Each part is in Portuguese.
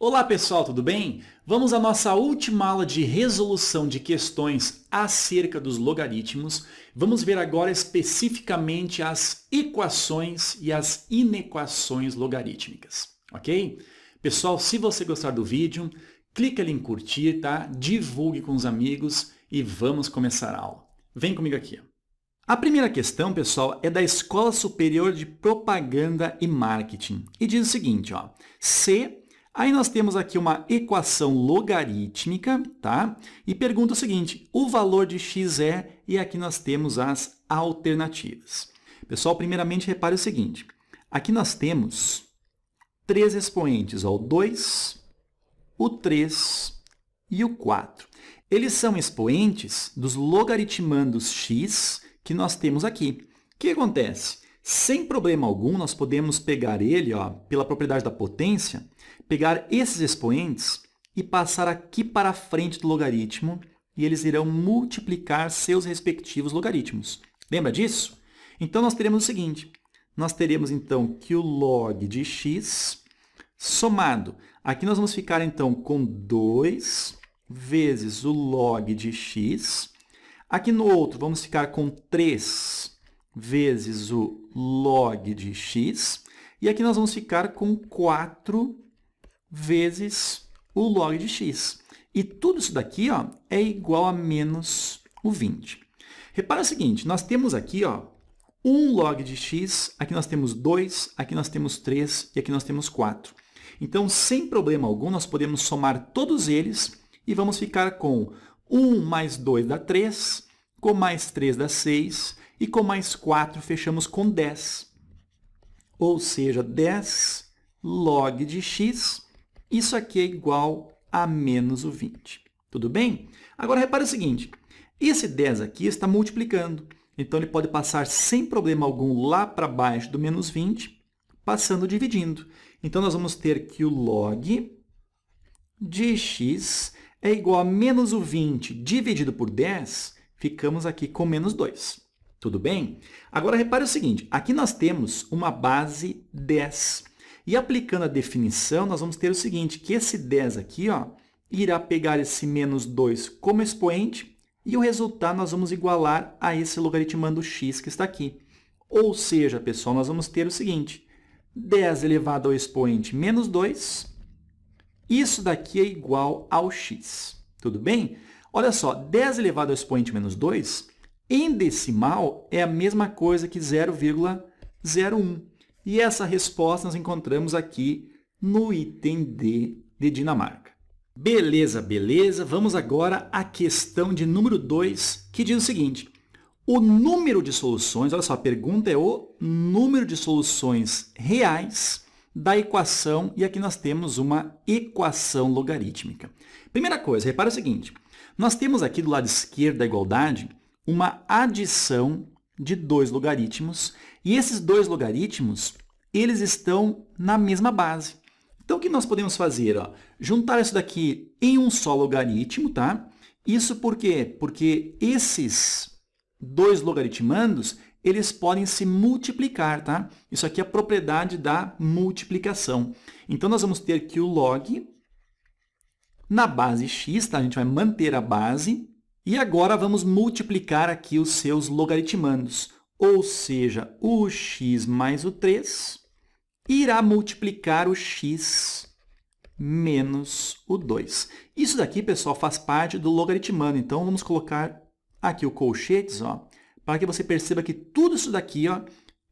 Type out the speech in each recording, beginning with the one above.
Olá pessoal, tudo bem? Vamos à nossa última aula de resolução de questões acerca dos logaritmos. Vamos ver agora especificamente as equações e as inequações logarítmicas, ok? Pessoal, se você gostar do vídeo, clica ali em curtir, tá? Divulgue com os amigos e vamos começar a aula. Vem comigo aqui. A primeira questão, pessoal, é da Escola Superior de Propaganda e Marketing e diz o seguinte, ó, Aí nós temos aqui uma equação logarítmica, tá? E pergunta o seguinte, o valor de x é, e aqui nós temos as alternativas. Pessoal, primeiramente repare o seguinte, aqui nós temos três expoentes, ó, o 2, o 3 e o 4. Eles são expoentes dos logaritmandos x que nós temos aqui. O que acontece? Sem problema algum, nós podemos pegar ele, ó, pela propriedade da potência, pegar esses expoentes e passar aqui para a frente do logaritmo e eles irão multiplicar seus respectivos logaritmos. Lembra disso? Então, nós teremos o seguinte. Nós teremos, então, que o log de x somado. Aqui nós vamos ficar, então, com 2 vezes o log de x. Aqui no outro, vamos ficar com 3 vezes o log de x. E aqui nós vamos ficar com 4 vezes o log de x. E tudo isso daqui, ó, é igual a menos o 20. Repara o seguinte, nós temos aqui, ó, 1 log de x, aqui nós temos 2, aqui nós temos 3 e aqui nós temos 4. Então, sem problema algum, nós podemos somar todos eles e vamos ficar com 1 mais 2 dá 3, com mais 3 dá 6, e com mais 4, fechamos com 10. Ou seja, 10 log de x, isso aqui é igual a menos o 20. Tudo bem? Agora, repara o seguinte, esse 10 aqui está multiplicando. Então, ele pode passar sem problema algum lá para baixo do menos 20, passando dividindo. Então, nós vamos ter que o log de x é igual a menos o 20 dividido por 10, ficamos aqui com menos 2. Tudo bem? Agora, repare o seguinte, aqui nós temos uma base 10. E aplicando a definição, nós vamos ter o seguinte, que esse 10 aqui, ó, irá pegar esse menos 2 como expoente e o resultado nós vamos igualar a esse logaritmando x que está aqui. Ou seja, pessoal, nós vamos ter o seguinte, 10 elevado ao expoente menos 2, isso daqui é igual ao x. Tudo bem? Olha só, 10 elevado ao expoente menos 2... em decimal, é a mesma coisa que 0,01. E essa resposta nós encontramos aqui no item D de Dinamarca. Beleza, beleza. Vamos agora à questão de número 2, que diz o seguinte. O número de soluções, olha só, a pergunta é o número de soluções reais da equação, e aqui nós temos uma equação logarítmica. Primeira coisa, repara o seguinte. Nós temos aqui do lado esquerdo da igualdade uma adição de dois logaritmos, e esses dois logaritmos, eles estão na mesma base. Então, o que nós podemos fazer? Ó? Juntar isso daqui em um só logaritmo, tá? Isso por quê? Porque esses dois logaritmandos, eles podem se multiplicar, tá? Isso aqui é a propriedade da multiplicação. Então, nós vamos ter que o log na base x, tá? A gente vai manter a base. E agora, vamos multiplicar aqui os seus logaritmandos. Ou seja, o x mais o 3 irá multiplicar o x menos o 2. Isso daqui, pessoal, faz parte do logaritmando. Então, vamos colocar aqui o colchetes, ó, para que você perceba que tudo isso daqui, ó,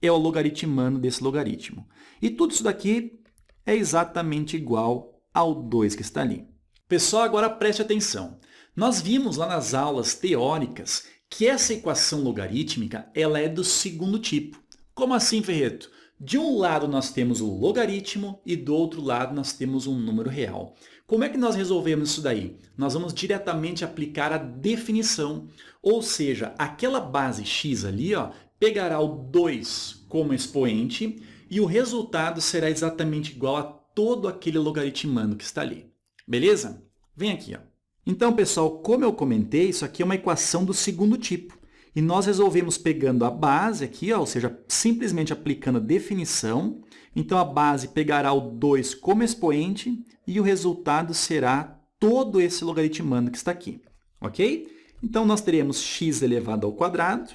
é o logaritmando desse logaritmo. E tudo isso daqui é exatamente igual ao 2 que está ali. Pessoal, agora preste atenção. Nós vimos lá nas aulas teóricas que essa equação logarítmica ela é do segundo tipo. Como assim, Ferretto? De um lado nós temos o logaritmo e do outro lado nós temos um número real. Como é que nós resolvemos isso daí? Nós vamos diretamente aplicar a definição, ou seja, aquela base x ali, ó, pegará o 2 como expoente e o resultado será exatamente igual a todo aquele logaritmando que está ali. Beleza? Vem aqui, ó. Então, pessoal, como eu comentei, isso aqui é uma equação do segundo tipo. E nós resolvemos pegando a base aqui, ó, ou seja, simplesmente aplicando a definição. Então, a base pegará o 2 como expoente e o resultado será todo esse logaritmando que está aqui. Ok? Então, nós teremos x elevado ao quadrado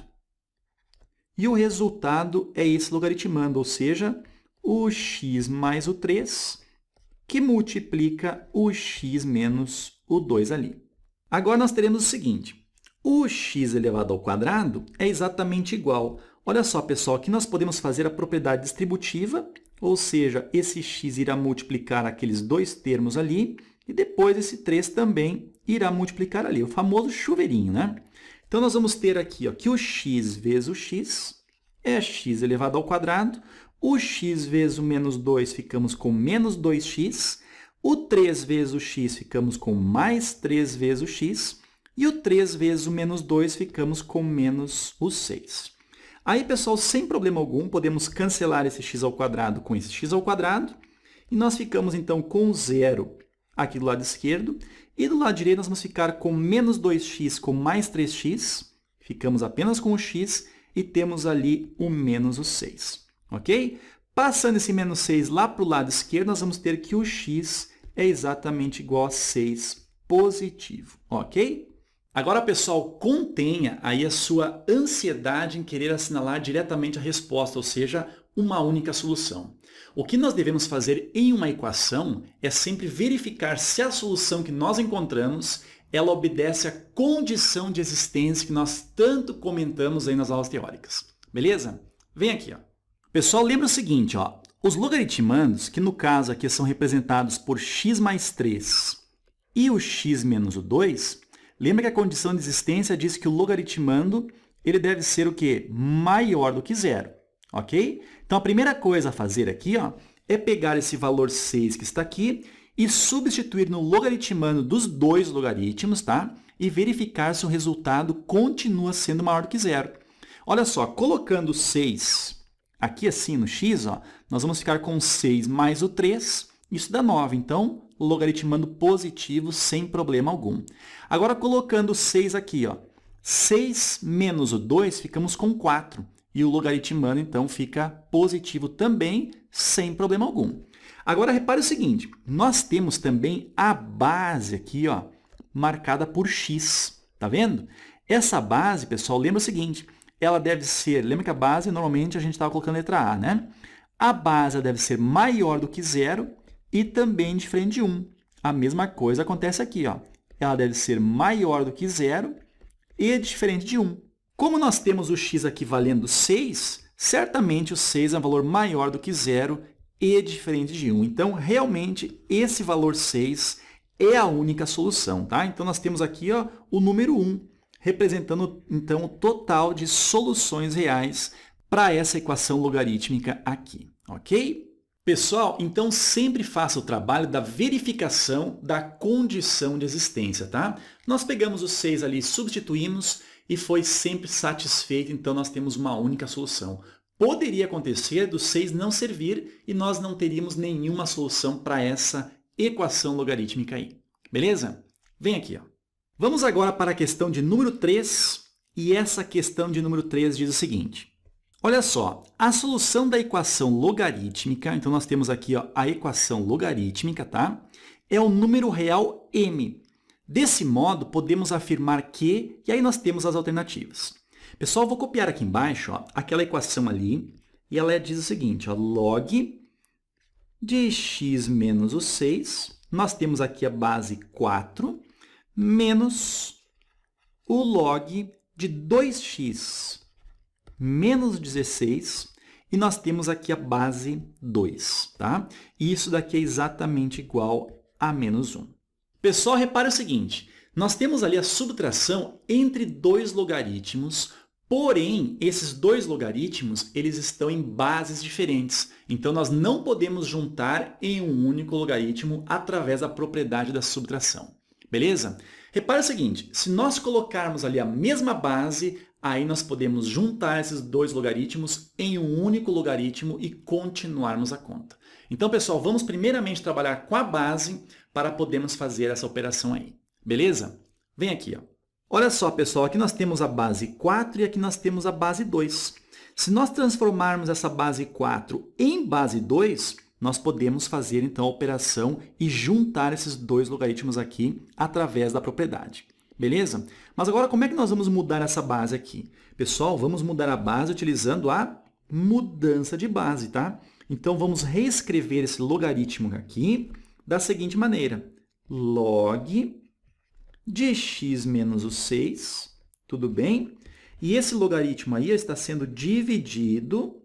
e o resultado é esse logaritmando, ou seja, o x mais o 3, que multiplica o x menos o 2 ali. Agora, nós teremos o seguinte. O x elevado ao quadrado é exatamente igual. Olha só, pessoal, aqui nós podemos fazer a propriedade distributiva, ou seja, esse x irá multiplicar aqueles dois termos ali e depois esse 3 também irá multiplicar ali, o famoso chuveirinho, né? Então, nós vamos ter aqui ó, que o x vezes o x é x elevado ao quadrado, o x vezes o menos 2 ficamos com menos 2x, o 3 vezes o x ficamos com mais 3 vezes o x, e o 3 vezes o menos 2 ficamos com menos o 6. Aí, pessoal, sem problema algum, podemos cancelar esse x ao quadrado com esse x ao quadrado. E nós ficamos, então, com 0 aqui do lado esquerdo. E do lado direito, nós vamos ficar com menos 2x com mais 3x. Ficamos apenas com o x e temos ali o menos o 6. Ok? Passando esse menos 6 lá para o lado esquerdo, nós vamos ter que o x é exatamente igual a 6 positivo. Ok? Agora, pessoal, contenha aí a sua ansiedade em querer assinalar diretamente a resposta, ou seja, uma única solução. O que nós devemos fazer em uma equação é sempre verificar se a solução que nós encontramos, ela obedece à condição de existência que nós tanto comentamos aí nas aulas teóricas. Beleza? Vem aqui, ó. Pessoal, lembra o seguinte, ó. Os logaritmandos, que no caso aqui são representados por x mais 3 e o x menos o 2, lembra que a condição de existência diz que o logaritmando ele deve ser o quê? Maior do que 0, ok? Então, a primeira coisa a fazer aqui ó, é pegar esse valor 6 que está aqui e substituir no logaritmando dos dois logaritmos, tá? E verificar se o resultado continua sendo maior do que 0. Olha só, colocando 6 aqui assim no x, ó, nós vamos ficar com 6 mais o 3, isso dá 9, então logaritmando positivo sem problema algum. Agora, colocando 6 aqui, ó, 6 menos o 2, ficamos com 4. E o logaritmando, então, fica positivo também, sem problema algum. Agora, repare o seguinte, nós temos também a base aqui, ó, marcada por x. Tá vendo? Essa base, pessoal, lembra o seguinte, ela deve ser... Lembra que a base, normalmente, a gente estava colocando a letra A, né? A base deve ser maior do que 0, e também diferente de 1. A mesma coisa acontece aqui, ó. Ela deve ser maior do que 0 e diferente de 1. Como nós temos o x aqui valendo 6, certamente o 6 é um valor maior do que 0 e diferente de 1. Então, realmente, esse valor 6 é a única solução, tá? Então, nós temos aqui ó, o número 1, representando, então, o total de soluções reais para essa equação logarítmica aqui, ok? Pessoal, então sempre faça o trabalho da verificação da condição de existência, tá? Nós pegamos os 6 ali, substituímos e foi sempre satisfeito, então nós temos uma única solução. Poderia acontecer do 6 não servir e nós não teríamos nenhuma solução para essa equação logarítmica aí. Beleza? Vem aqui, ó. Vamos agora para a questão de número 3 e essa questão de número 3 diz o seguinte. Olha só, a solução da equação logarítmica, então nós temos aqui ó, a equação logarítmica, tá? É o número real m. Desse modo, podemos afirmar que... E aí nós temos as alternativas. Pessoal, eu vou copiar aqui embaixo ó, aquela equação ali, e ela diz o seguinte, ó, log de x menos o 6, nós temos aqui a base 4, menos o log de 2x. Menos 16, e nós temos aqui a base 2, tá? E isso daqui é exatamente igual a menos 1. Pessoal, repare o seguinte, nós temos ali a subtração entre dois logaritmos, porém, esses dois logaritmos, eles estão em bases diferentes. Então, nós não podemos juntar em um único logaritmo através da propriedade da subtração, beleza? Repare o seguinte, se nós colocarmos ali a mesma base, aí nós podemos juntar esses dois logaritmos em um único logaritmo e continuarmos a conta. Então, pessoal, vamos primeiramente trabalhar com a base para podermos fazer essa operação aí. Beleza? Vem aqui, ó. Olha só, pessoal, aqui nós temos a base 4 e aqui nós temos a base 2. Se nós transformarmos essa base 4 em base 2, nós podemos fazer, então, a operação e juntar esses dois logaritmos aqui através da propriedade. Beleza? Mas agora, como é que nós vamos mudar essa base aqui? Pessoal, vamos mudar a base utilizando a mudança de base, tá? Então, vamos reescrever esse logaritmo aqui da seguinte maneira. Log de x menos o 6, tudo bem? E esse logaritmo aí está sendo dividido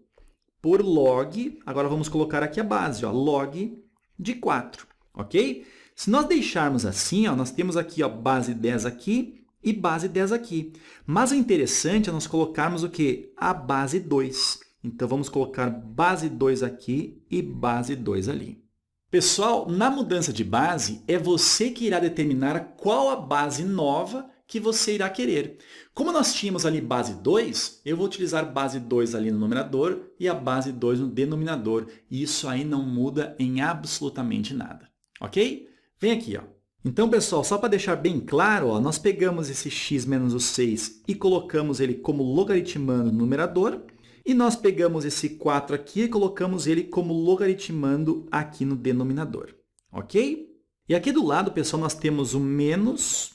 por log, agora vamos colocar aqui a base, ó, log de 4, ok? Se nós deixarmos assim, ó, nós temos aqui a base 10 aqui e base 10 aqui. Mas o interessante é nós colocarmos o quê? A base 2. Então, vamos colocar base 2 aqui e base 2 ali. Pessoal, na mudança de base, é você que irá determinar qual a base nova que você irá querer. Como nós tínhamos ali base 2, eu vou utilizar base 2 ali no numerador e a base 2 no denominador. E isso aí não muda em absolutamente nada, ok? Vem aqui, ó. Então, pessoal, só para deixar bem claro, ó, nós pegamos esse x menos o 6 e colocamos ele como logaritmando no numerador. E nós pegamos esse 4 aqui e colocamos ele como logaritmando aqui no denominador, ok? E aqui do lado, pessoal, nós temos o menos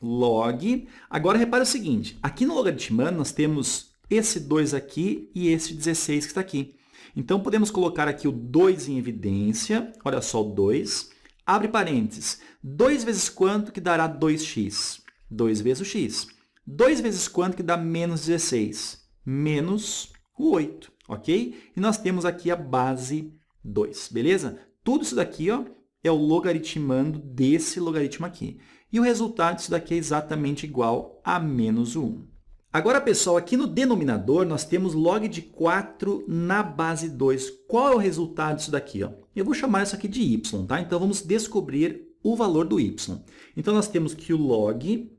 log. Agora, repara o seguinte, aqui no logaritmando nós temos esse 2 aqui e esse 16 que está aqui. Então, podemos colocar aqui o 2 em evidência, olha só o 2, abre parênteses, 2 vezes quanto que dará 2x? 2 vezes o x. 2 vezes quanto que dá menos 16? Menos o 8, ok? E nós temos aqui a base 2, beleza? Tudo isso daqui, ó, é o logaritmando desse logaritmo aqui. E o resultado disso daqui é exatamente igual a menos o 1. Agora, pessoal, aqui no denominador, nós temos log de 4 na base 2. Qual é o resultado disso daqui? Ó? Eu vou chamar isso aqui de y, tá? Então, vamos descobrir o valor do y. Então, nós temos que o log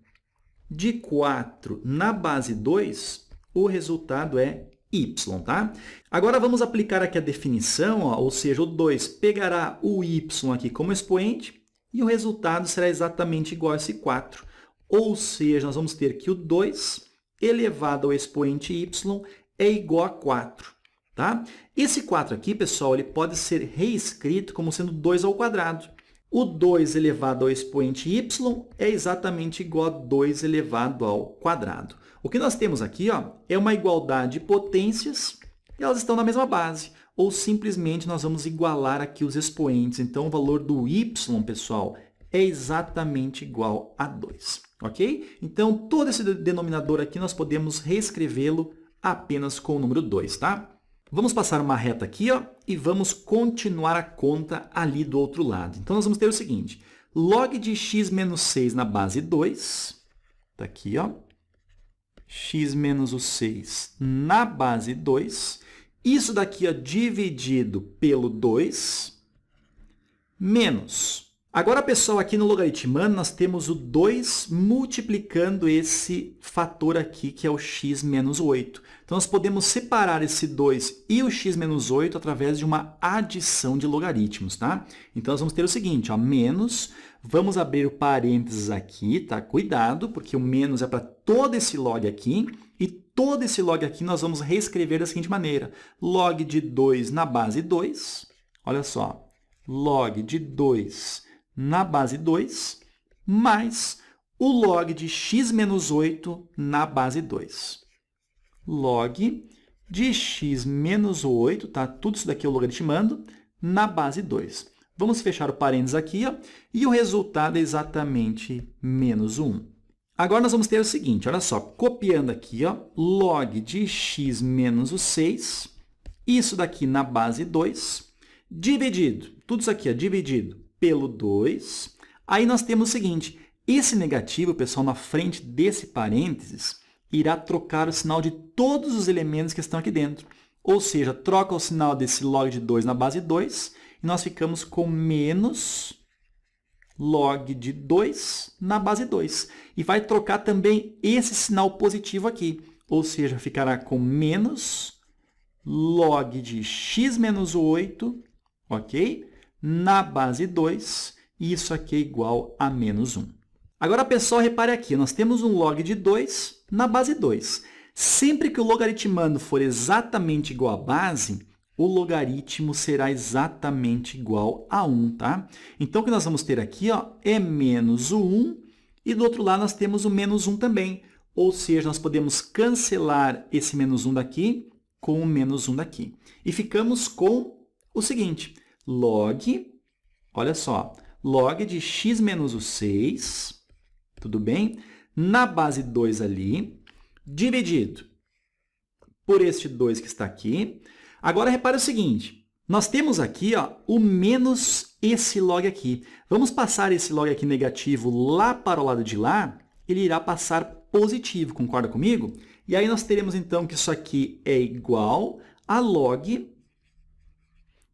de 4 na base 2, o resultado é y, tá? Agora, vamos aplicar aqui a definição, ó, ou seja, o 2 pegará o y aqui como expoente, e o resultado será exatamente igual a esse 4. Ou seja, nós vamos ter que o 2 elevado ao expoente y é igual a 4. Tá? Esse 4 aqui, pessoal, ele pode ser reescrito como sendo 2 ao quadrado. O 2 elevado ao expoente y é exatamente igual a 2 elevado ao quadrado. O que nós temos aqui, ó, é uma igualdade de potências e elas estão na mesma base. Ou simplesmente nós vamos igualar aqui os expoentes. Então, o valor do y, pessoal, é exatamente igual a 2, ok? Então, todo esse denominador aqui nós podemos reescrevê-lo apenas com o número 2, tá? Vamos passar uma reta aqui, ó, e vamos continuar a conta ali do outro lado. Então, nós vamos ter o seguinte, log de x menos 6 na base 2, tá aqui, ó, x menos o 6 na base 2, isso daqui é dividido pelo 2, menos. Agora, pessoal, aqui no logaritmando, nós temos o 2 multiplicando esse fator aqui, que é o x menos 8. Então, nós podemos separar esse 2 e o x menos 8 através de uma adição de logaritmos, tá? Então, nós vamos ter o seguinte, ó, menos, vamos abrir o parênteses aqui, tá? Cuidado, porque o menos é para todo esse log aqui, e todo esse log aqui nós vamos reescrever da seguinte maneira. Log de 2 na base 2, olha só, log de 2 na base 2, mais o log de x menos 8 na base 2. Log de x menos 8, tá? Tudo isso daqui eu logaritmando, na base 2. Vamos fechar o parênteses aqui, ó, e o resultado é exatamente menos 1. Agora, nós vamos ter o seguinte, olha só, copiando aqui, ó, log de x menos o 6, isso daqui na base 2, dividido, tudo isso aqui, ó, dividido pelo 2. Aí, nós temos o seguinte, esse negativo, pessoal, na frente desse parênteses, irá trocar o sinal de todos os elementos que estão aqui dentro. Ou seja, troca o sinal desse log de 2 na base 2, e nós ficamos com menos log de 2 na base 2. E vai trocar também esse sinal positivo aqui, ou seja, ficará com menos log de x menos 8, ok? Na base 2, e isso aqui é igual a menos 1. Agora, pessoal, repare aqui, nós temos um log de 2 na base 2. Sempre que o logaritmando for exatamente igual à base, o logaritmo será exatamente igual a 1, tá? Então, o que nós vamos ter aqui, ó, é menos o 1, e do outro lado nós temos o menos 1 também. Ou seja, nós podemos cancelar esse menos 1 daqui com o menos 1 daqui. E ficamos com o seguinte, log, olha só, log de x menos o 6, tudo bem? Na base 2 ali, dividido por este 2 que está aqui. Agora, repare o seguinte, nós temos aqui ó, o menos esse log aqui. Vamos passar esse log aqui negativo lá para o lado de lá, ele irá passar positivo, concorda comigo? E aí nós teremos, então, que isso aqui é igual a log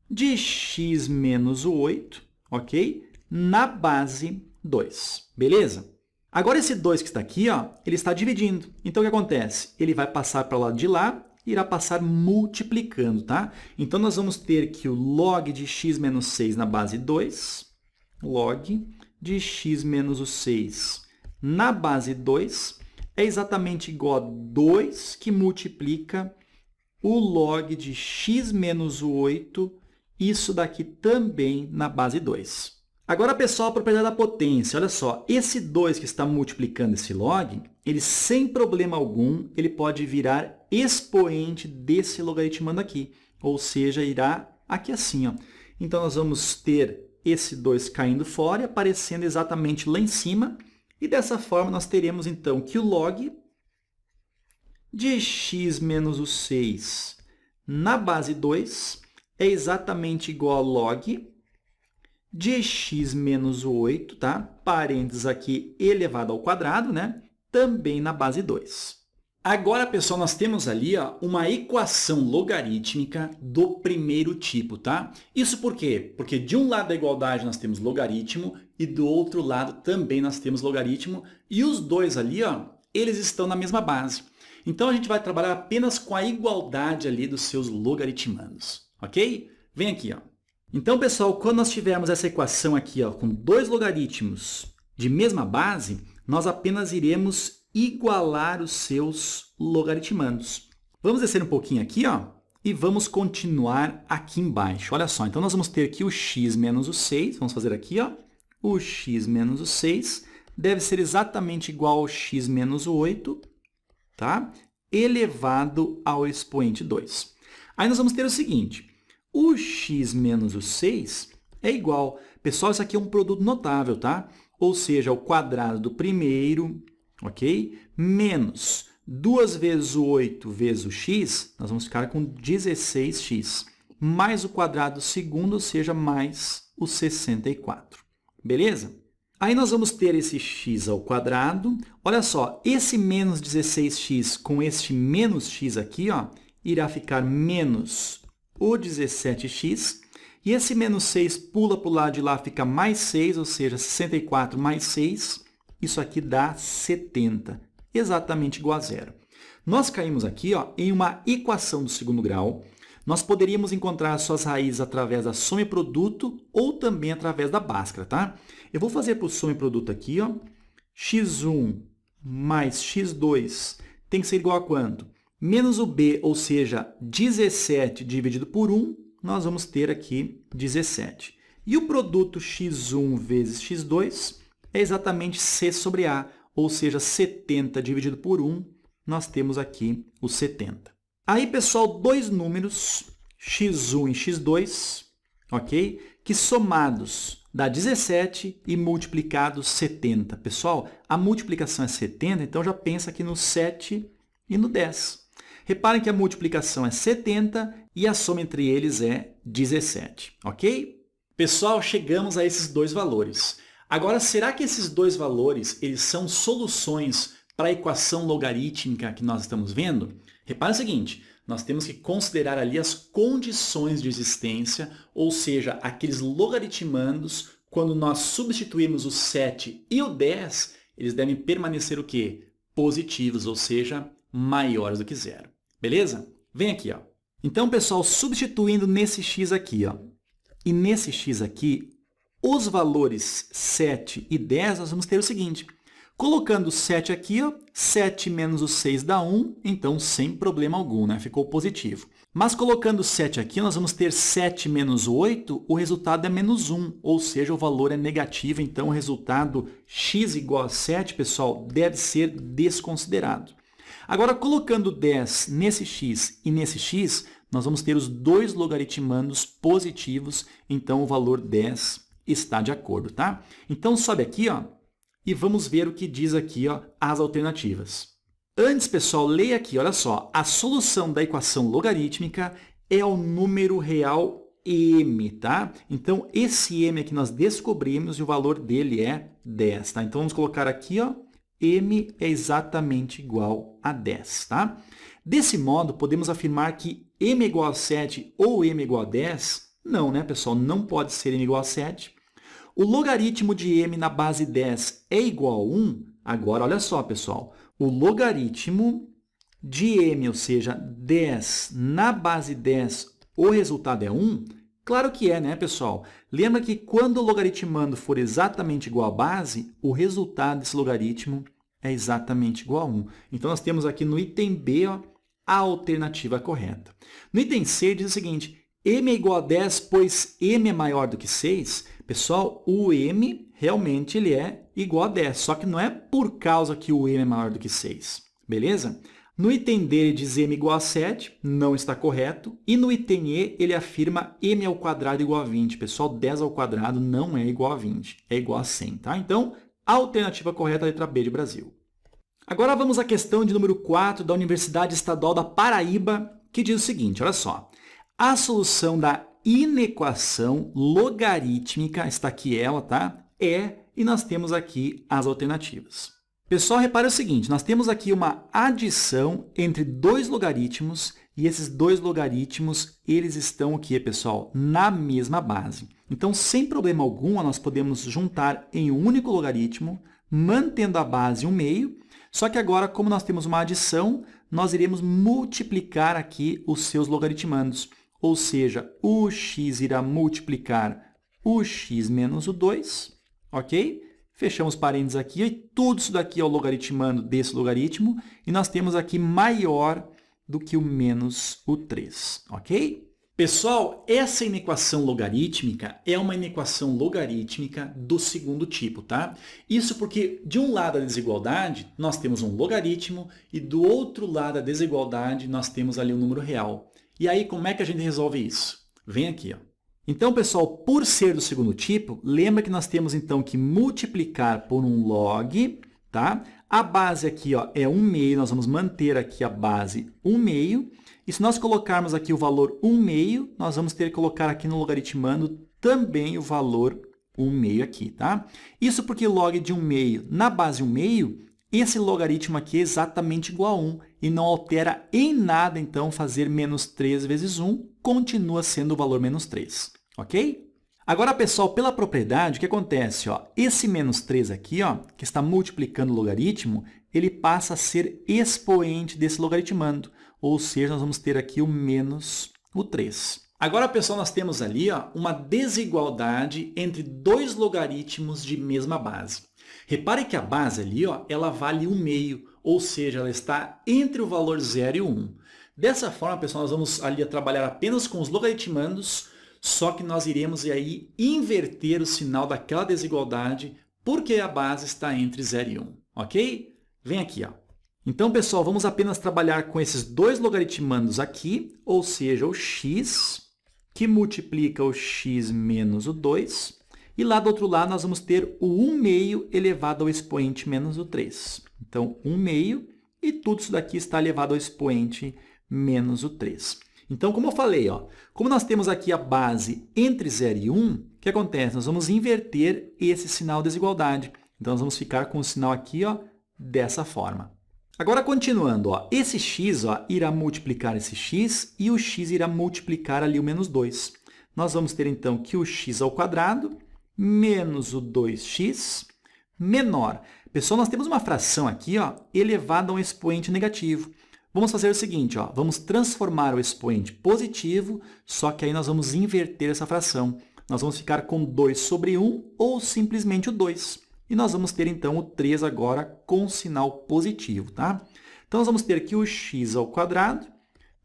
de x menos o 8, ok? Na base 2, beleza? Agora, esse 2 que está aqui, ó, ele está dividindo. Então, o que acontece? Ele vai passar para o lado de lá, irá passar multiplicando, tá? Então, nós vamos ter que o log de x menos 6 na base 2, log de x menos o 6 na base 2, é exatamente igual a 2 que multiplica o log de x menos o 8, isso daqui também na base 2. Agora, pessoal, a propriedade da potência. Olha só, esse 2 que está multiplicando esse log, ele sem problema algum, ele pode virar expoente desse logaritmando aqui. Ou seja, irá aqui assim, ó. Então, nós vamos ter esse 2 caindo fora e aparecendo exatamente lá em cima. E dessa forma, nós teremos, então, que o log de x menos o 6 na base 2 é exatamente igual ao log de x menos o 8, tá? Parênteses aqui elevado ao quadrado, né? Também na base 2. Agora, pessoal, nós temos ali ó, uma equação logarítmica do primeiro tipo, tá? Isso por quê? Porque de um lado da igualdade nós temos logaritmo e do outro lado também nós temos logaritmo e os dois ali, ó, eles estão na mesma base. Então, a gente vai trabalhar apenas com a igualdade ali dos seus logaritmandos, ok? Vem aqui, ó. Então, pessoal, quando nós tivermos essa equação aqui ó, com dois logaritmos de mesma base, nós apenas iremos igualar os seus logaritmandos. Vamos descer um pouquinho aqui ó, e vamos continuar aqui embaixo. Olha só, então nós vamos ter aqui o x menos o 6, vamos fazer aqui, ó, o x menos o 6 deve ser exatamente igual ao x menos o 8, tá? Elevado ao expoente 2. Aí nós vamos ter o seguinte, o x menos o 6 é igual, pessoal, isso aqui é um produto notável, tá? Ou seja, o quadrado do primeiro, ok? Menos 2 vezes o 8 vezes o x, nós vamos ficar com 16x, mais o quadrado do segundo, ou seja, mais o 64, beleza? Aí nós vamos ter esse x ao quadrado, olha só, esse menos 16x com este menos x aqui, ó, irá ficar menos o 17x, e esse menos 6 pula para o lado de lá, fica mais 6, ou seja, 64 mais 6, isso aqui dá 70, exatamente igual a zero. Nós caímos aqui ó, em uma equação do segundo grau, nós poderíamos encontrar suas raízes através da soma e produto ou também através da bhaskara, tá? Eu vou fazer para o soma e produto aqui, ó, x1 mais x2 tem que ser igual a quanto? Menos o b, ou seja, 17 dividido por 1, nós vamos ter aqui 17. E o produto x1 vezes x2 é exatamente c sobre a, ou seja, 70 dividido por 1, nós temos aqui o 70. Aí, pessoal, dois números, x1 e x2, ok? Que somados dá 17 e multiplicados 70. Pessoal, a multiplicação é 70, então já pensa aqui no 7 e no 10. Reparem que a multiplicação é 70 e a soma entre eles é 17, ok? Pessoal, chegamos a esses dois valores. Agora, será que esses dois valores eles são soluções para a equação logarítmica que nós estamos vendo? Reparem o seguinte, nós temos que considerar ali as condições de existência, ou seja, aqueles logaritmandos, quando nós substituímos o 7 e o 10, eles devem permanecer o quê? Positivos, ou seja, maiores do que zero. Beleza? Vem aqui, ó. Então, pessoal, substituindo nesse x aqui, ó, e nesse x aqui, Os valores 7 e 10, nós vamos ter o seguinte. Colocando 7 aqui, ó, 7 menos o 6 dá 1, então sem problema algum, né? Ficou positivo. Mas colocando 7 aqui, nós vamos ter 7 menos 8, o resultado é menos 1, ou seja, o valor é negativo, então o resultado x igual a 7, pessoal, deve ser desconsiderado. Agora, colocando 10 nesse x e nesse x, nós vamos ter os dois logaritmandos positivos, então o valor 10 está de acordo, tá? Então, sobe aqui, ó. E vamos ver o que diz aqui, ó, as alternativas. Antes, pessoal, leia aqui, olha só. A solução da equação logarítmica é o número real m, tá? Então, esse m aqui nós descobrimos e o valor dele é 10, tá? Então, vamos colocar aqui, ó, m é exatamente igual a 10, tá? Desse modo, podemos afirmar que m igual a 7 ou m igual a 10, não, né, pessoal? Não pode ser m igual a 7. O logaritmo de m na base 10 é igual a 1? Agora, olha só, pessoal. O logaritmo de m, ou seja, 10 na base 10, o resultado é 1? Claro que é, né, pessoal? Lembra que quando o logaritmando for exatamente igual à base, o resultado desse logaritmo é exatamente igual a 1. Então, nós temos aqui no item B, ó, a alternativa correta. No item C, diz o seguinte. M é igual a 10, pois m é maior do que 6. Pessoal, o m realmente ele é igual a 10, só que não é por causa que o m é maior do que 6, beleza? No item D, ele diz m igual a 7, não está correto. E no item E, ele afirma m ao quadrado igual a 20. Pessoal, 10 ao quadrado não é igual a 20, é igual a 100, tá? Então, a alternativa correta é a letra B de Brasil. Agora vamos à questão de número 4 da Universidade Estadual da Paraíba, que diz o seguinte, olha só. A solução da inequação logarítmica, está aqui ela, tá? E nós temos aqui as alternativas. Pessoal, repare o seguinte, nós temos aqui uma adição entre dois logaritmos e esses dois logaritmos, eles estão o quê, pessoal? Na mesma base. Então, sem problema algum, nós podemos juntar em um único logaritmo, mantendo a base 1/2, só que agora, como nós temos uma adição, nós iremos multiplicar aqui os seus logaritmandos. Ou seja, o x irá multiplicar o x menos o 2, ok? Fechamos parênteses aqui, e tudo isso daqui é o logaritmando desse logaritmo, e nós temos aqui maior do que o menos o 3, ok? Pessoal, essa inequação logarítmica é uma inequação logarítmica do segundo tipo, tá? Isso porque, de um lado da desigualdade, nós temos um logaritmo, e do outro lado da desigualdade, nós temos ali um número real. E aí, como é que a gente resolve isso? Vem aqui, ó. Então, pessoal, por ser do segundo tipo, lembra que nós temos, então, que multiplicar por um log, tá? A base aqui, ó, é 1/2, nós vamos manter aqui a base 1/2. E se nós colocarmos aqui o valor 1/2, nós vamos ter que colocar aqui no logaritmando também o valor 1/2 aqui, tá? Isso porque log de 1/2 na base 1/2, esse logaritmo aqui é exatamente igual a 1 e não altera em nada, então, fazer menos 3 vezes 1 continua sendo o valor menos 3, ok? Agora, pessoal, pela propriedade, o que acontece? Ó, esse menos 3 aqui, ó, que está multiplicando o logaritmo, ele passa a ser expoente desse logaritmando, ou seja, nós vamos ter aqui o menos o 3. Agora, pessoal, nós temos ali, ó, uma desigualdade entre dois logaritmos de mesma base. Repare que a base ali, ó, ela vale 1/2, ou seja, ela está entre o valor 0 e 1. Dessa forma, pessoal, nós vamos ali trabalhar apenas com os logaritmandos, só que nós iremos aí inverter o sinal daquela desigualdade, porque a base está entre 0 e 1, ok? Vem aqui, ó. Então, pessoal, vamos apenas trabalhar com esses dois logaritmandos aqui, ou seja, o x, que multiplica o x menos o 2, e lá do outro lado, nós vamos ter o 1/2 elevado ao expoente menos o 3. Então, 1/2 e tudo isso daqui está elevado ao expoente menos o 3. Então, como eu falei, ó, como nós temos aqui a base entre 0 e 1, o que acontece? Nós vamos inverter esse sinal de desigualdade. Então, nós vamos ficar com o sinal aqui, ó, dessa forma. Agora, continuando, ó, esse x, ó, irá multiplicar esse x e o x irá multiplicar ali o menos 2. Nós vamos ter, então, que o x ao quadrado menos o 2x menor. Pessoal, nós temos uma fração aqui, ó, elevada a um expoente negativo. Vamos fazer o seguinte, ó, vamos transformar o expoente positivo, só que aí nós vamos inverter essa fração. nós vamos ficar com 2/1 ou simplesmente o 2. E nós vamos ter, então, o 3 agora com sinal positivo, tá? Então, nós vamos ter aqui o x²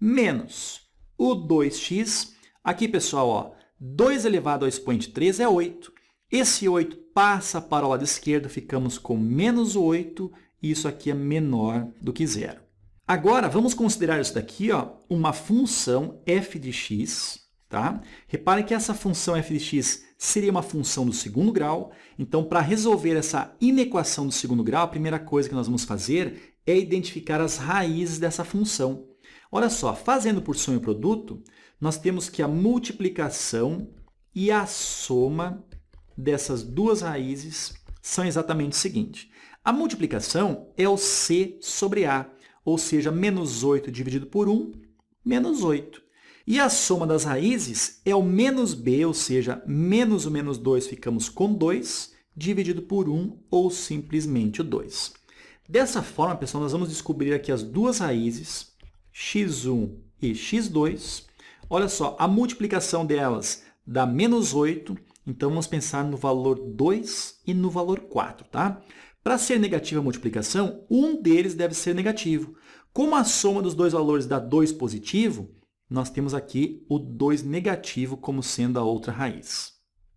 menos o 2x. Aqui, pessoal, ó, 2⁵ é 8. Esse 8 passa para o lado esquerdo, ficamos com menos 8. E isso aqui é menor do que zero. Agora, vamos considerar isso daqui, ó, uma função f de x, tá? Reparem que essa função f de x seria uma função do segundo grau. Então, para resolver essa inequação do segundo grau, a primeira coisa que nós vamos fazer é identificar as raízes dessa função. Olha só, fazendo por soma e produto, nós temos que a multiplicação e a soma dessas duas raízes são exatamente o seguinte. A multiplicação é o c sobre a, ou seja, menos 8 dividido por 1, menos 8. E a soma das raízes é o menos b, ou seja, menos o menos 2, ficamos com 2, dividido por 1, ou simplesmente o 2. Dessa forma, pessoal, nós vamos descobrir aqui as duas raízes, x1 e x2. Olha só, a multiplicação delas dá menos 8, então vamos pensar no valor 2 e no valor 4, tá? Para ser negativa a multiplicação, um deles deve ser negativo. Como a soma dos dois valores dá 2 positivo, nós temos aqui o 2 negativo como sendo a outra raiz.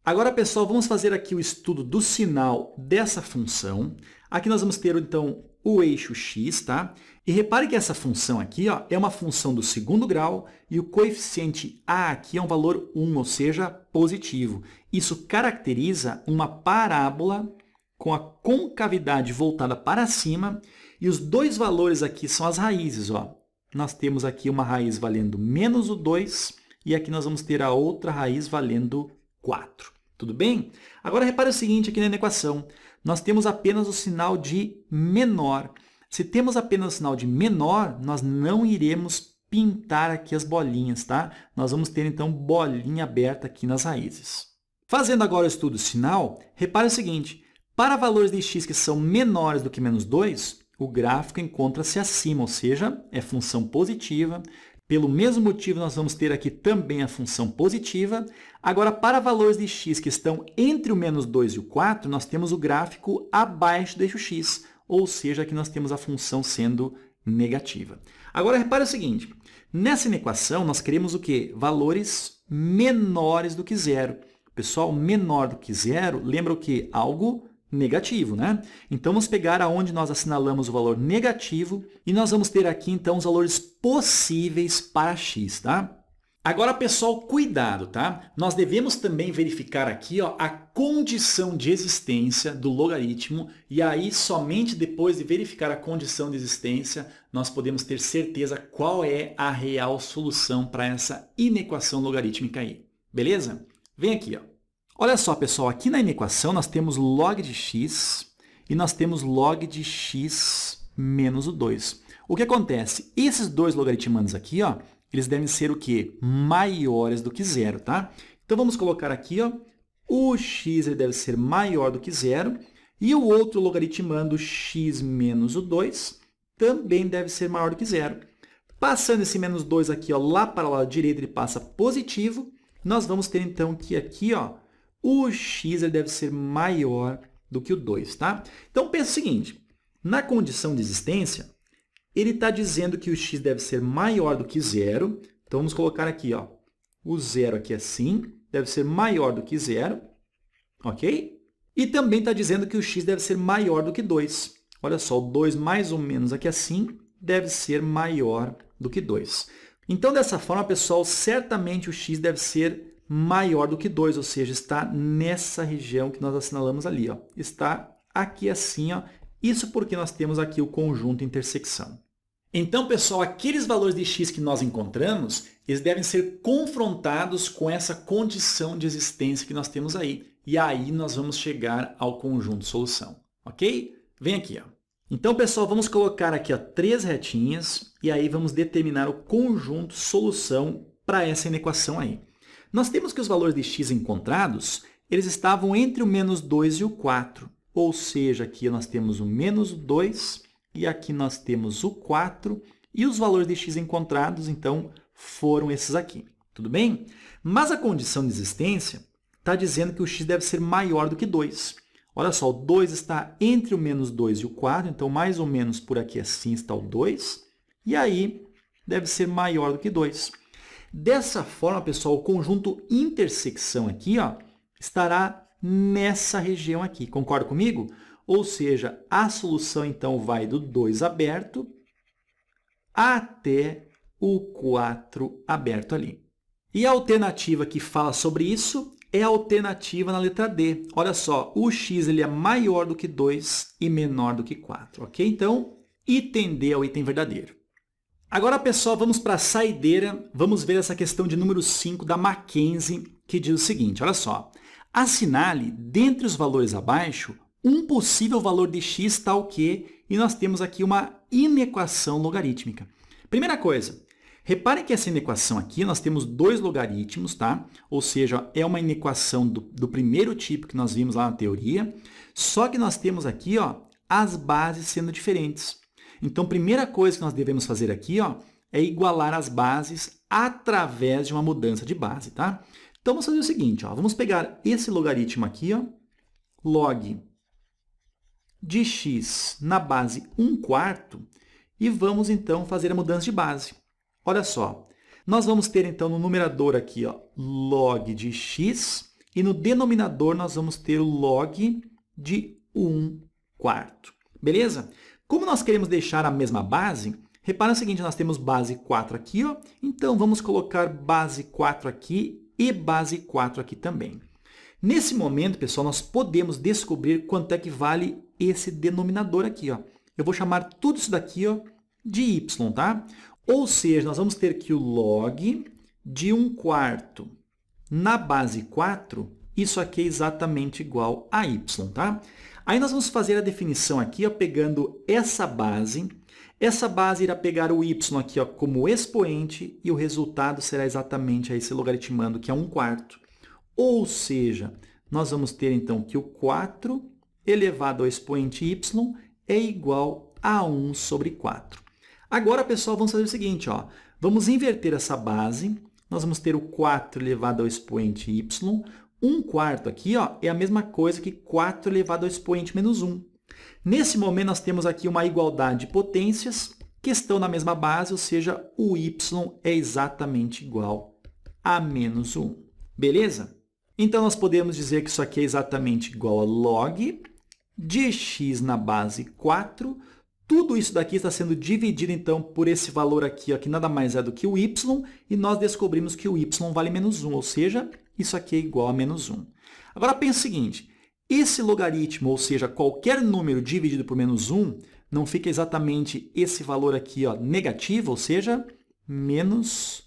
Agora, pessoal, vamos fazer aqui o estudo do sinal dessa função. Aqui nós vamos ter, então, o eixo x, tá? E repare que essa função aqui, ó, é uma função do segundo grau e o coeficiente a aqui é um valor 1, ou seja, positivo. Isso caracteriza uma parábola com a concavidade voltada para cima, e os dois valores aqui são as raízes, ó. Nós temos aqui uma raiz valendo menos o 2, e aqui nós vamos ter a outra raiz valendo 4. Tudo bem? Agora, repare o seguinte aqui na equação. Nós temos apenas o sinal de menor. Se temos apenas o sinal de menor, nós não iremos pintar aqui as bolinhas, tá? Nós vamos ter, então, bolinha aberta aqui nas raízes. Fazendo agora o estudo do sinal, repare o seguinte. Para valores de x que são menores do que menos 2, o gráfico encontra-se acima, ou seja, é função positiva. Pelo mesmo motivo, nós vamos ter aqui também a função positiva. Agora, para valores de x que estão entre o menos 2 e o 4, nós temos o gráfico abaixo do eixo x, ou seja, aqui nós temos a função sendo negativa. Agora, repare o seguinte, nessa inequação, nós queremos o quê? Valores menores do que zero. Pessoal, menor do que zero, lembra o quê? Algo negativo, né? Então, vamos pegar aonde nós assinalamos o valor negativo e nós vamos ter aqui, então, os valores possíveis para x, tá? Agora, pessoal, cuidado, tá? Nós devemos também verificar aqui, ó, a condição de existência do logaritmo e aí, somente depois de verificar a condição de existência, nós podemos ter certeza qual é a real solução para essa inequação logarítmica aí, beleza? Vem aqui, ó. Olha só, pessoal, aqui na inequação nós temos log de x e nós temos log de x menos o 2. O que acontece? Esses dois logaritmandos aqui, ó, eles devem ser o quê? Maiores do que zero, tá? Então, vamos colocar aqui, ó, o x ele deve ser maior do que zero e o outro logaritmando, x menos o 2, também deve ser maior do que zero. Passando esse menos 2 aqui, ó, lá para o lado direito, ele passa positivo. Nós vamos ter, então, que aqui, ó, o x ele deve ser maior do que o 2, tá? Então, pensa o seguinte, na condição de existência, ele está dizendo que o x deve ser maior do que zero. Então, vamos colocar aqui, ó, o zero aqui assim, deve ser maior do que zero, ok? E também está dizendo que o x deve ser maior do que 2. Olha só, o 2 mais ou menos aqui assim, deve ser maior do que 2. Então, dessa forma, pessoal, certamente o x deve ser maior do que 2, ou seja, está nessa região que nós assinalamos ali, ó. Está aqui assim, ó. Isso porque nós temos aqui o conjunto intersecção. Então, pessoal, aqueles valores de x que nós encontramos, eles devem ser confrontados com essa condição de existência que nós temos aí. E aí nós vamos chegar ao conjunto solução, ok? Vem aqui, ó. Então, pessoal, vamos colocar aqui, ó, 3 retinhas e aí vamos determinar o conjunto solução para essa inequação aí. Nós temos que os valores de x encontrados, eles estavam entre o menos 2 e o 4. Ou seja, aqui nós temos o menos 2 e aqui nós temos o 4. E os valores de x encontrados, então, foram esses aqui. Tudo bem? Mas a condição de existência está dizendo que o x deve ser maior do que 2. Olha só, o 2 está entre o menos 2 e o 4, então mais ou menos por aqui assim está o 2, e aí deve ser maior do que 2. Dessa forma, pessoal, o conjunto intersecção aqui ó, estará nessa região aqui, concorda comigo? Ou seja, a solução então vai do 2 aberto até o 4 aberto ali. E a alternativa que fala sobre isso é a alternativa na letra D. Olha só, o x ele é maior do que 2 e menor do que 4, ok? Então, item D é o item verdadeiro. Agora, pessoal, vamos para a saideira. Vamos ver essa questão de número 5 da Mackenzie, que diz o seguinte, olha só. Assinale, dentre os valores abaixo, um possível valor de x tal que... E nós temos aqui uma inequação logarítmica. Primeira coisa, reparem que essa inequação aqui, nós temos dois logaritmos, tá? Ou seja, é uma inequação do primeiro tipo que nós vimos lá na teoria, só que nós temos aqui ó, as bases sendo diferentes. Então, a primeira coisa que nós devemos fazer aqui ó, é igualar as bases através de uma mudança de base, tá? Então, vamos fazer o seguinte, ó, vamos pegar esse logaritmo aqui, ó, log de x na base 1/4, e vamos, então, fazer a mudança de base. Olha só, nós vamos ter, então, no numerador aqui, ó, log de x, e no denominador nós vamos ter o log de 1/4. Beleza? Como nós queremos deixar a mesma base, repara o seguinte, nós temos base 4 aqui, ó, então vamos colocar base 4 aqui e base 4 aqui também. Nesse momento, pessoal, nós podemos descobrir quanto é que vale esse denominador aqui, ó. Eu vou chamar tudo isso daqui ó, de y, tá? Ou seja, nós vamos ter que o log de 1/4 na base 4, isso aqui é exatamente igual a y, tá? Aí nós vamos fazer a definição aqui, ó, pegando essa base irá pegar o y aqui ó, como expoente e o resultado será exatamente esse logaritmando, que é 1/4. Ou seja, nós vamos ter então que o 4 elevado ao expoente y é igual a 1/4. Agora, pessoal, vamos fazer o seguinte, ó. Vamos inverter essa base, nós vamos ter o 4 elevado ao expoente y, 1/4 aqui ó, é a mesma coisa que 4 elevado ao expoente menos 1. Nesse momento, nós temos aqui uma igualdade de potências, que estão na mesma base, ou seja, o y é exatamente igual a menos 1. Beleza? Então, nós podemos dizer que isso aqui é exatamente igual a log de x na base 4, tudo isso daqui está sendo dividido, então, por esse valor aqui, ó, que nada mais é do que o y, e nós descobrimos que o y vale menos 1, ou seja, isso aqui é igual a menos 1. Agora, pensa o seguinte, esse logaritmo, ou seja, qualquer número dividido por menos 1, não fica exatamente esse valor aqui ó, negativo, ou seja, menos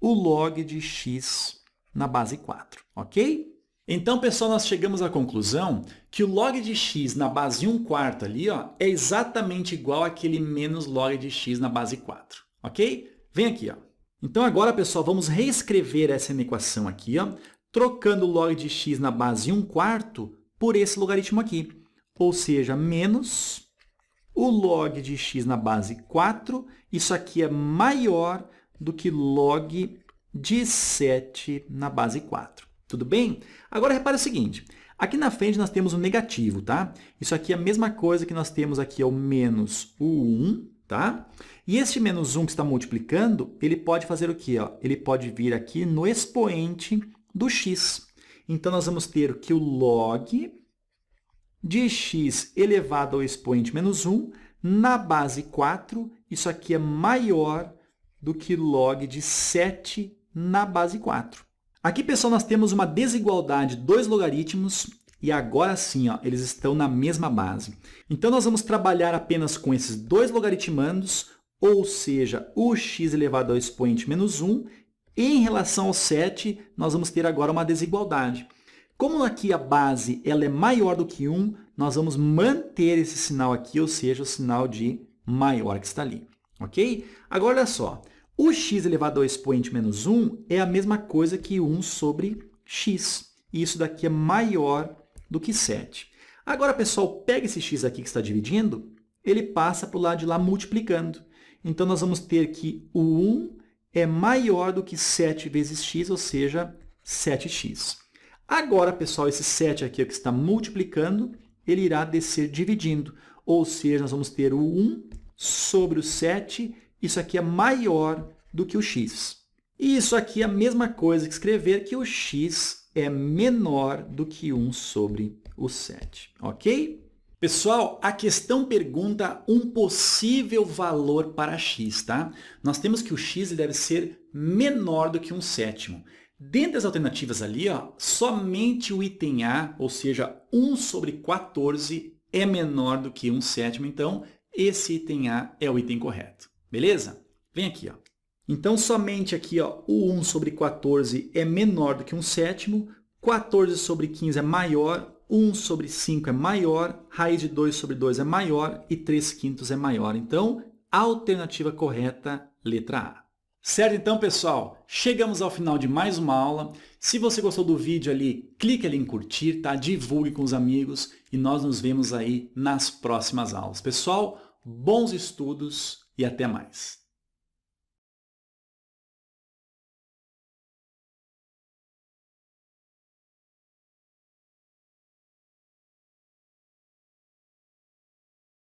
o log de x na base 4, ok? Então, pessoal, nós chegamos à conclusão que o log de x na base 1/4 ali, ó, é exatamente igual àquele menos log de x na base 4, ok? Vem aqui, ó. Então, agora, pessoal, vamos reescrever essa inequação aqui, ó, trocando o log de x na base 1/4 por esse logaritmo aqui, ou seja, menos o log de x na base 4, isso aqui é maior do que log de 7 na base 4. Tudo bem? Agora, repara o seguinte. Aqui na frente, nós temos o negativo, tá? Isso aqui é a mesma coisa que nós temos aqui, é o menos o 1, tá? E este menos 1 que está multiplicando, ele pode fazer o quê? Ó? Ele pode vir aqui no expoente do x. Então, nós vamos ter que o log de x elevado ao expoente menos 1 na base 4. Isso aqui é maior do que log de 7 na base 4. Aqui, pessoal, nós temos uma desigualdade de dois logaritmos e agora sim, ó, eles estão na mesma base. Então, nós vamos trabalhar apenas com esses dois logaritmandos, ou seja, o x elevado ao expoente menos 1. Em relação ao 7, nós vamos ter agora uma desigualdade. Como aqui a base ela é maior do que 1, nós vamos manter esse sinal aqui, ou seja, o sinal de maior que está ali. Ok? Agora, olha só. O x elevado ao expoente menos 1 é a mesma coisa que 1 sobre x. E isso daqui é maior do que 7. Agora, pessoal, pega esse x aqui que está dividindo, ele passa para o lado de lá multiplicando. Então, nós vamos ter que o 1 é maior do que 7 vezes x, ou seja, 7x. Agora, pessoal, esse 7 aqui que está multiplicando, ele irá descer dividindo. Ou seja, nós vamos ter o 1 sobre o 7. Isso aqui é maior do que o x. E isso aqui é a mesma coisa que escrever que o x é menor do que 1 sobre o 7. Ok? Pessoal, a questão pergunta um possível valor para x, tá? Nós temos que o x deve ser menor do que 1/7. Dentre as alternativas ali, ó, somente o item A, ou seja, 1 sobre 14, é menor do que 1/7. Então, esse item A é o item correto. Beleza? Vem aqui, ó. Então, somente aqui, ó, o 1 sobre 14 é menor do que 1/7, 14 sobre 15 é maior, 1 sobre 5 é maior, raiz de 2 sobre 2 é maior e 3/5 é maior. Então, alternativa correta, letra A. Certo, então, pessoal? Chegamos ao final de mais uma aula. Se você gostou do vídeo ali, clique ali em curtir, tá? Divulgue com os amigos e nós nos vemos aí nas próximas aulas. Pessoal, bons estudos e até mais.